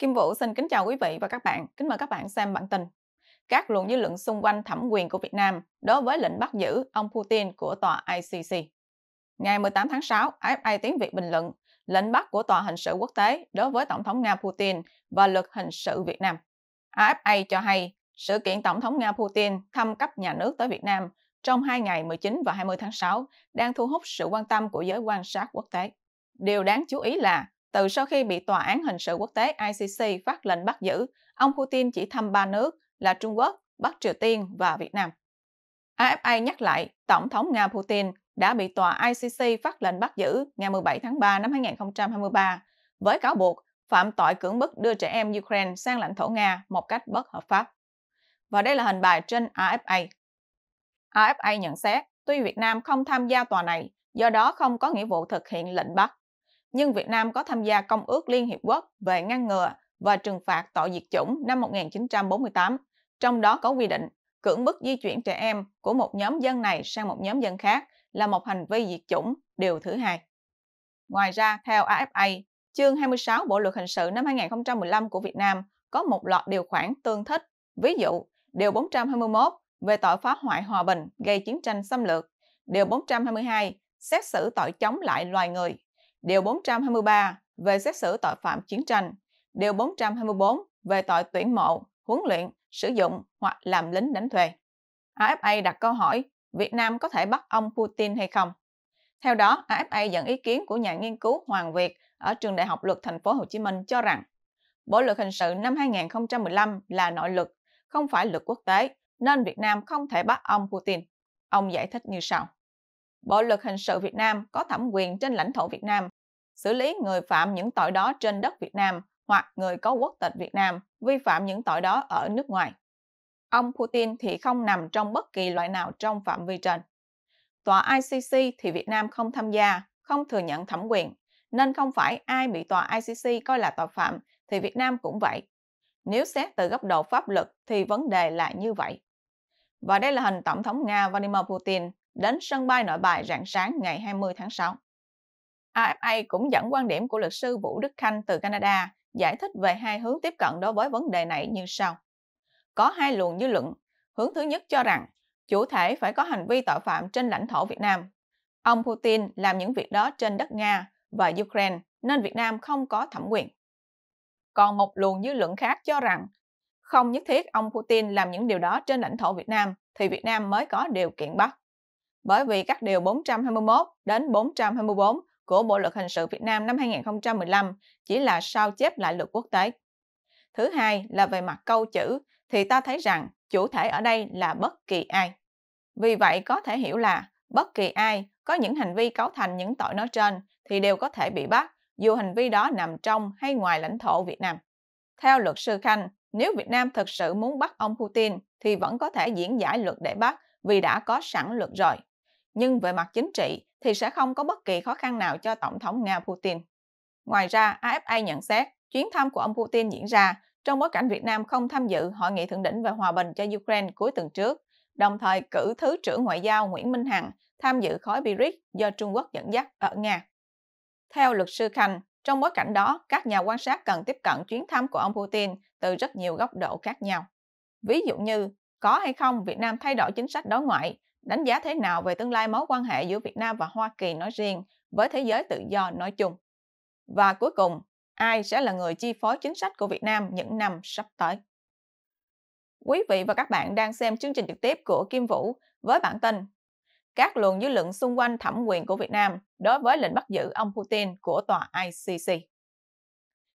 Kim Vũ xin kính chào quý vị và các bạn. Kính mời các bạn xem bản tin. Các luồng dư luận xung quanh thẩm quyền của Việt Nam đối với lệnh bắt giữ ông Putin của tòa ICC. Ngày 18 tháng 6, AFA tiếng Việt bình luận lệnh bắt của Tòa Hình sự Quốc tế đối với Tổng thống Nga Putin và luật hình sự Việt Nam. AFA cho hay sự kiện Tổng thống Nga Putin thăm cấp nhà nước tới Việt Nam trong 2 ngày 19 và 20 tháng 6 đang thu hút sự quan tâm của giới quan sát quốc tế. Điều đáng chú ý là từ sau khi bị Tòa án Hình sự Quốc tế ICC phát lệnh bắt giữ, ông Putin chỉ thăm 3 nước là Trung Quốc, Bắc Triều Tiên và Việt Nam. AFA nhắc lại, Tổng thống Nga Putin đã bị Tòa ICC phát lệnh bắt giữ ngày 17 tháng 3 năm 2023 với cáo buộc phạm tội cưỡng bức đưa trẻ em Ukraine sang lãnh thổ Nga một cách bất hợp pháp. Và đây là hình bài trên AFA. AFA nhận xét, tuy Việt Nam không tham gia tòa này, do đó không có nghĩa vụ thực hiện lệnh bắt, nhưng Việt Nam có tham gia Công ước Liên Hiệp Quốc về ngăn ngừa và trừng phạt tội diệt chủng năm 1948, trong đó có quy định cưỡng bức di chuyển trẻ em của một nhóm dân này sang một nhóm dân khác là một hành vi diệt chủng, điều thứ hai. Ngoài ra, theo AFA, chương 26 Bộ luật hình sự năm 2015 của Việt Nam có một loạt điều khoản tương thích, ví dụ điều 421 về tội phá hoại hòa bình gây chiến tranh xâm lược, điều 422 xét xử tội chống lại loài người, điều 423 về xét xử tội phạm chiến tranh, điều 424 về tội tuyển mộ, huấn luyện, sử dụng hoặc làm lính đánh thuê. AFA đặt câu hỏi Việt Nam có thể bắt ông Putin hay không? Theo đó, AFA dẫn ý kiến của nhà nghiên cứu Hoàng Việt ở Trường Đại học Luật Thành phố Hồ Chí Minh cho rằng Bộ luật hình sự năm 2015 là nội luật, không phải luật quốc tế, nên Việt Nam không thể bắt ông Putin. Ông giải thích như sau. Bộ luật hình sự Việt Nam có thẩm quyền trên lãnh thổ Việt Nam, xử lý người phạm những tội đó trên đất Việt Nam hoặc người có quốc tịch Việt Nam vi phạm những tội đó ở nước ngoài. Ông Putin thì không nằm trong bất kỳ loại nào trong phạm vi trên. Tòa ICC thì Việt Nam không tham gia, không thừa nhận thẩm quyền, nên không phải ai bị tòa ICC coi là tội phạm thì Việt Nam cũng vậy. Nếu xét từ góc độ pháp luật thì vấn đề là như vậy. Và đây là hình Tổng thống Nga Vladimir Putin đến sân bay Nội Bài rạng sáng ngày 20 tháng 6. AFA cũng dẫn quan điểm của luật sư Vũ Đức Khanh từ Canada giải thích về hai hướng tiếp cận đối với vấn đề này như sau. Có hai luồng dư luận. Hướng thứ nhất cho rằng chủ thể phải có hành vi tội phạm trên lãnh thổ Việt Nam. Ông Putin làm những việc đó trên đất Nga và Ukraine nên Việt Nam không có thẩm quyền. Còn một luồng dư luận khác cho rằng không nhất thiết ông Putin làm những điều đó trên lãnh thổ Việt Nam thì Việt Nam mới có điều kiện bắt. Bởi vì các điều 421 đến 424 của Bộ luật hình sự Việt Nam năm 2015 chỉ là sao chép lại luật quốc tế. Thứ hai là về mặt câu chữ thì ta thấy rằng chủ thể ở đây là bất kỳ ai. Vì vậy có thể hiểu là bất kỳ ai có những hành vi cấu thành những tội nói trên thì đều có thể bị bắt dù hành vi đó nằm trong hay ngoài lãnh thổ Việt Nam. Theo luật sư Khanh, nếu Việt Nam thực sự muốn bắt ông Putin thì vẫn có thể diễn giải luật để bắt vì đã có sẵn luật rồi. Nhưng về mặt chính trị thì sẽ không có bất kỳ khó khăn nào cho Tổng thống Nga Putin. Ngoài ra, AFA nhận xét chuyến thăm của ông Putin diễn ra trong bối cảnh Việt Nam không tham dự Hội nghị thượng đỉnh về hòa bình cho Ukraine cuối tuần trước, đồng thời cử Thứ trưởng Ngoại giao Nguyễn Minh Hằng tham dự khối BRICS do Trung Quốc dẫn dắt ở Nga. Theo luật sư Khanh, trong bối cảnh đó, các nhà quan sát cần tiếp cận chuyến thăm của ông Putin từ rất nhiều góc độ khác nhau. Ví dụ như, có hay không Việt Nam thay đổi chính sách đối ngoại, đánh giá thế nào về tương lai mối quan hệ giữa Việt Nam và Hoa Kỳ nói riêng với thế giới tự do nói chung. Và cuối cùng, ai sẽ là người chi phối chính sách của Việt Nam những năm sắp tới? Quý vị và các bạn đang xem chương trình trực tiếp của Kim Vũ với bản tin các luồng dư luận xung quanh thẩm quyền của Việt Nam đối với lệnh bắt giữ ông Putin của tòa ICC.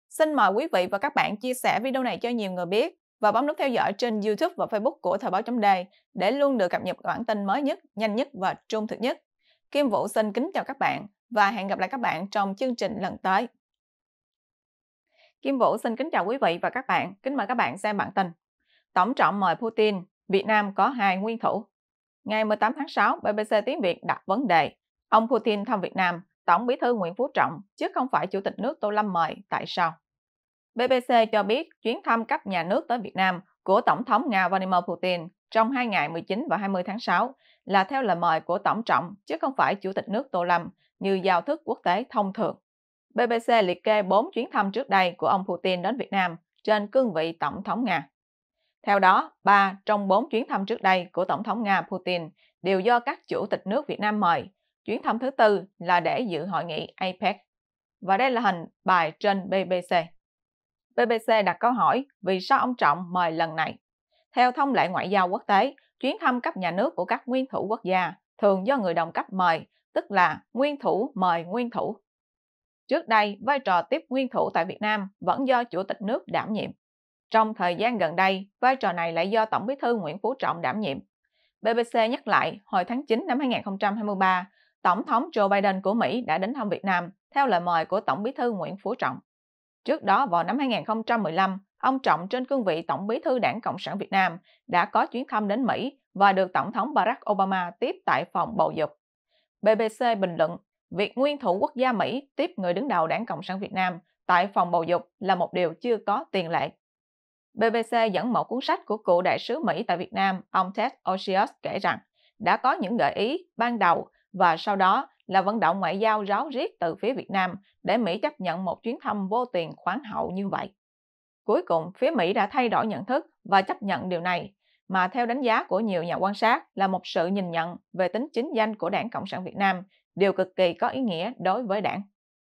Xin mời quý vị và các bạn chia sẻ video này cho nhiều người biết và bấm nút theo dõi trên YouTube và Facebook của thoibao.de để luôn được cập nhật bản tin mới nhất, nhanh nhất và trung thực nhất. Kim Vũ xin kính chào các bạn và hẹn gặp lại các bạn trong chương trình lần tới. Kim Vũ xin kính chào quý vị và các bạn, kính mời các bạn xem bản tin Tổng trọng mời Putin, Việt Nam có hai nguyên thủ. Ngày 18 tháng 6, BBC tiếng Việt đặt vấn đề ông Putin thăm Việt Nam, Tổng bí thư Nguyễn Phú Trọng chứ không phải Chủ tịch nước Tô Lâm mời, tại sao? BBC cho biết chuyến thăm cấp nhà nước tới Việt Nam của Tổng thống Nga Vladimir Putin trong 2 ngày 19 và 20 tháng 6 là theo lời mời của Tổng Trọng chứ không phải Chủ tịch nước Tô Lâm như giao thức quốc tế thông thường. BBC liệt kê 4 chuyến thăm trước đây của ông Putin đến Việt Nam trên cương vị Tổng thống Nga. Theo đó, 3 trong 4 chuyến thăm trước đây của Tổng thống Nga Putin đều do các chủ tịch nước Việt Nam mời. Chuyến thăm thứ tư là để dự hội nghị APEC. Và đây là hình bài trên BBC. BBC đặt câu hỏi vì sao ông Trọng mời lần này. Theo thông lệ ngoại giao quốc tế, chuyến thăm cấp nhà nước của các nguyên thủ quốc gia thường do người đồng cấp mời, tức là nguyên thủ mời nguyên thủ. Trước đây, vai trò tiếp nguyên thủ tại Việt Nam vẫn do Chủ tịch nước đảm nhiệm. Trong thời gian gần đây, vai trò này lại do Tổng bí thư Nguyễn Phú Trọng đảm nhiệm. BBC nhắc lại, hồi tháng 9 năm 2023, Tổng thống Joe Biden của Mỹ đã đến thăm Việt Nam theo lời mời của Tổng bí thư Nguyễn Phú Trọng. Trước đó, vào năm 2015, ông Trọng trên cương vị Tổng bí thư Đảng Cộng sản Việt Nam đã có chuyến thăm đến Mỹ và được Tổng thống Barack Obama tiếp tại phòng bầu dục. BBC bình luận, việc nguyên thủ quốc gia Mỹ tiếp người đứng đầu Đảng Cộng sản Việt Nam tại phòng bầu dục là một điều chưa có tiền lệ. BBC dẫn một cuốn sách của cựu đại sứ Mỹ tại Việt Nam, ông Ted Osius kể rằng đã có những gợi ý ban đầu và sau đó là vận động ngoại giao ráo riết từ phía Việt Nam để Mỹ chấp nhận một chuyến thăm vô tiền khoáng hậu như vậy. Cuối cùng, phía Mỹ đã thay đổi nhận thức và chấp nhận điều này, mà theo đánh giá của nhiều nhà quan sát là một sự nhìn nhận về tính chính danh của Đảng Cộng sản Việt Nam, điều cực kỳ có ý nghĩa đối với đảng.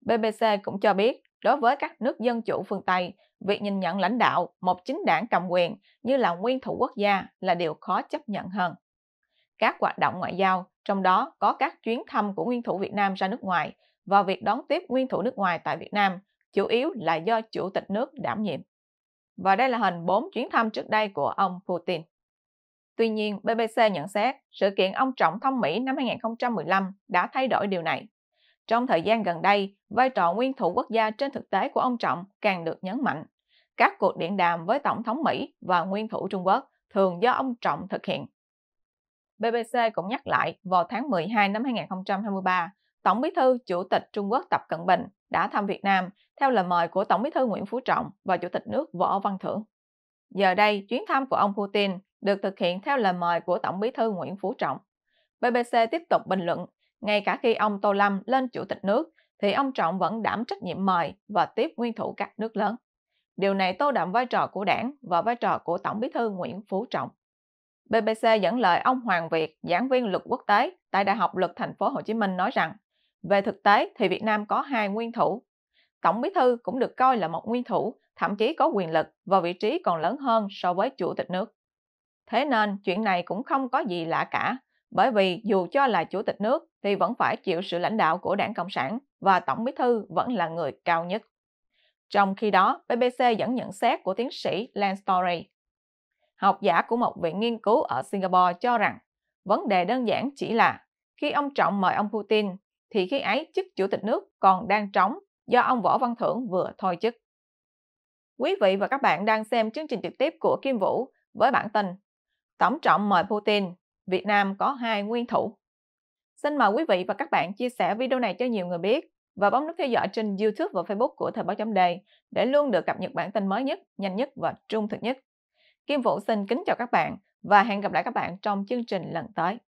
BBC cũng cho biết, đối với các nước dân chủ phương Tây, việc nhìn nhận lãnh đạo một chính đảng cầm quyền như là nguyên thủ quốc gia là điều khó chấp nhận hơn. Các hoạt động ngoại giao, trong đó có các chuyến thăm của nguyên thủ Việt Nam ra nước ngoài và việc đón tiếp nguyên thủ nước ngoài tại Việt Nam, chủ yếu là do Chủ tịch nước đảm nhiệm. Và đây là hình 4 chuyến thăm trước đây của ông Putin. Tuy nhiên, BBC nhận xét sự kiện ông Trọng thăm Mỹ năm 2015 đã thay đổi điều này. Trong thời gian gần đây, vai trò nguyên thủ quốc gia trên thực tế của ông Trọng càng được nhấn mạnh. Các cuộc điện đàm với Tổng thống Mỹ và nguyên thủ Trung Quốc thường do ông Trọng thực hiện. BBC cũng nhắc lại, vào tháng 12 năm 2023, Tổng bí thư Chủ tịch Trung Quốc Tập Cận Bình đã thăm Việt Nam theo lời mời của Tổng bí thư Nguyễn Phú Trọng và Chủ tịch nước Võ Văn Thưởng. Giờ đây, chuyến thăm của ông Putin được thực hiện theo lời mời của Tổng bí thư Nguyễn Phú Trọng. BBC tiếp tục bình luận, ngay cả khi ông Tô Lâm lên Chủ tịch nước, thì ông Trọng vẫn đảm trách nhiệm mời và tiếp nguyên thủ các nước lớn. Điều này tô đậm vai trò của đảng và vai trò của Tổng bí thư Nguyễn Phú Trọng. BBC dẫn lời ông Hoàng Việt, giảng viên luật quốc tế tại Đại học Luật Thành phố Hồ Chí Minh nói rằng, về thực tế thì Việt Nam có 2 nguyên thủ. Tổng bí thư cũng được coi là một nguyên thủ, thậm chí có quyền lực và vị trí còn lớn hơn so với Chủ tịch nước. Thế nên chuyện này cũng không có gì lạ cả, bởi vì dù cho là Chủ tịch nước thì vẫn phải chịu sự lãnh đạo của Đảng Cộng sản và Tổng bí thư vẫn là người cao nhất. Trong khi đó, BBC dẫn nhận xét của tiến sĩ Len Story, học giả của một viện nghiên cứu ở Singapore, cho rằng vấn đề đơn giản chỉ là khi ông Trọng mời ông Putin thì khi ấy chức Chủ tịch nước còn đang trống do ông Võ Văn Thưởng vừa thôi chức. Quý vị và các bạn đang xem chương trình trực tiếp của Kim Vũ với bản tin Tổng Trọng mời Putin, Việt Nam có 2 nguyên thủ. Xin mời quý vị và các bạn chia sẻ video này cho nhiều người biết và bấm nút theo dõi trên YouTube và Facebook của thoibao.de để luôn được cập nhật bản tin mới nhất, nhanh nhất và trung thực nhất. Kim Vũ xin kính chào các bạn và hẹn gặp lại các bạn trong chương trình lần tới.